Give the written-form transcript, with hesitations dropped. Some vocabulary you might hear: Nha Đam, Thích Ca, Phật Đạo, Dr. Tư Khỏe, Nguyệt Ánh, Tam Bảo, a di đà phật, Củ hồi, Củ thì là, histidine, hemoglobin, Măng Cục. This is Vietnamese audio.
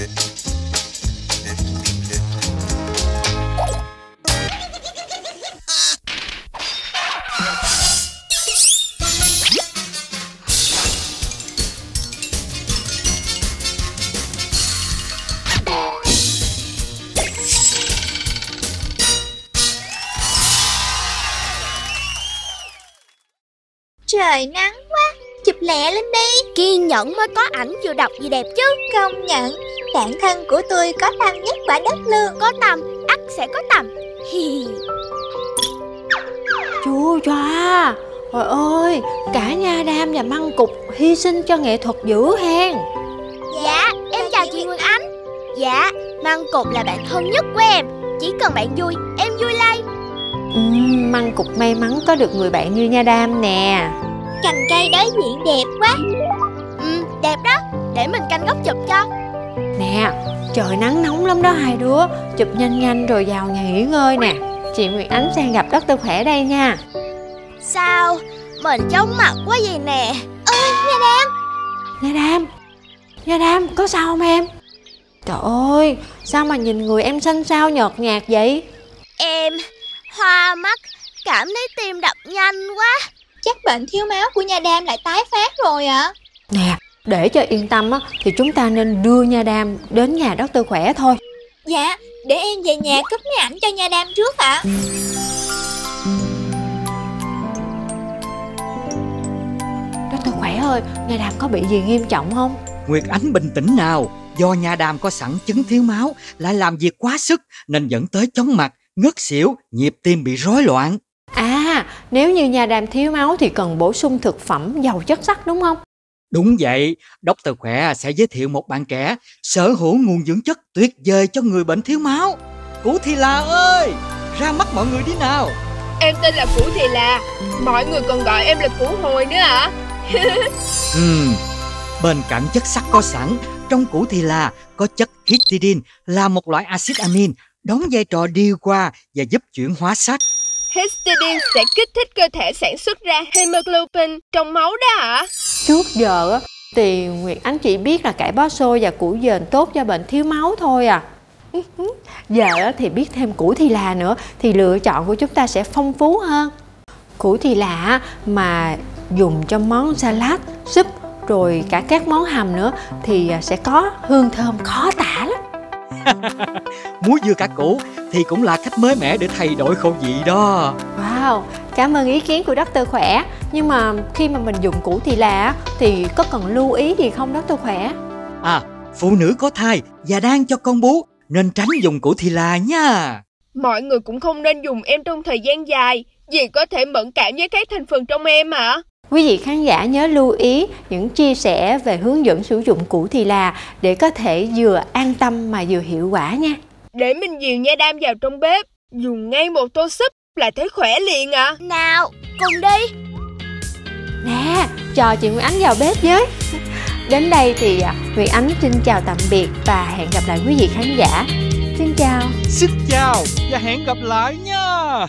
Trời nắng quá, chụp lẹ lên đi. Kiên nhẫn mới có ảnh vừa đọc vừa đẹp chứ. Công nhận, bản thân của tôi có tâm nhất quả đất lương. Có tâm, ắt sẽ có tầm. Chua choa, trời ơi, cả Nha Đam và Măng Cục hy sinh cho nghệ thuật dữ hen. Dạ, em chào chị Nguyệt Ánh. Dạ, Măng Cục là bạn thân nhất của em. Chỉ cần bạn vui, em vui lây. Măng Cục may mắn có được người bạn như Nha Đam nè. Cành cây đối diện đẹp quá. Đẹp đó, để mình canh góc chụp cho. Nè, trời nắng nóng lắm đó hai đứa. Chụp nhanh nhanh rồi vào nhà nghỉ ngơi nè. Chị Nguyệt Ánh sang gặp Dr. Khỏe đây nha. Sao, mình chóng mặt quá vậy nè. Ơi, Nha Đam. Nha Đam, có sao không em? Trời ơi, sao mà nhìn người em xanh xao nhợt nhạt vậy? Em hoa mắt, cảm thấy tim đập nhanh quá. Chắc bệnh thiếu máu của Nha Đam lại tái phát rồi ạ. Nè, để cho yên tâm á, thì chúng ta nên đưa Nha Đam đến nhà Dr. Khỏe thôi. Dạ, để em về nhà cúp máy ảnh cho Nha Đam trước ạ. Dr. Khỏe ơi, Nha Đam có bị gì nghiêm trọng không? Nguyệt Ánh bình tĩnh nào. Do Nha Đam có sẵn chứng thiếu máu, lại làm việc quá sức nên dẫn tới chóng mặt, ngất xỉu, nhịp tim bị rối loạn. À, nếu như Nha Đam thiếu máu thì cần bổ sung thực phẩm giàu chất sắt đúng không? Đúng vậy, Dr. Khỏe sẽ giới thiệu một bạn trẻ sở hữu nguồn dưỡng chất tuyệt vời cho người bệnh thiếu máu. Củ thì là ơi, ra mắt mọi người đi nào. Em tên là Củ thì là, mọi người còn gọi em là Củ Hồi nữa hả? Bên cạnh chất sắt có sẵn, trong Củ thì là có chất histidine là một loại axit amin, đóng vai trò điều hòa và giúp chuyển hóa sắt. Histidine sẽ kích thích cơ thể sản xuất ra hemoglobin trong máu đó hả? Trước giờ thì Nguyệt Ánh chỉ biết là cải bó xôi và củ dền tốt cho bệnh thiếu máu thôi à. Giờ thì biết thêm Củ thì là nữa thì lựa chọn của chúng ta sẽ phong phú hơn. Củ thì là mà dùng cho món salad, súp rồi cả các món hầm nữa thì sẽ có hương thơm khó tả lắm. Muối dưa cả củ thì cũng là cách mới mẻ để thay đổi khẩu vị đó. Wow, cảm ơn ý kiến của Dr. Khỏe. Nhưng mà khi mà mình dùng Củ thì là thì có cần lưu ý gì không Dr. Khỏe? À, phụ nữ có thai và đang cho con bú nên tránh dùng Củ thì là nha. Mọi người cũng không nên dùng em trong thời gian dài vì có thể mẫn cảm với các thành phần trong em hả? Quý vị khán giả nhớ lưu ý những chia sẻ về hướng dẫn sử dụng Củ thì là để có thể vừa an tâm mà vừa hiệu quả nha. Để mình dìu Nha Đam vào trong bếp, dùng ngay một tô súp là thấy khỏe liền ạ. Nào, cùng đi. Nè, chờ chị Nguyệt Ánh vào bếp với. Đến đây thì Nguyệt Ánh xin chào tạm biệt và hẹn gặp lại quý vị khán giả. Xin chào. Xin chào và hẹn gặp lại nha.